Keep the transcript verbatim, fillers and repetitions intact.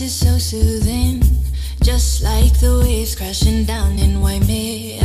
is so soothing, just like the waves crashing down in Waimea.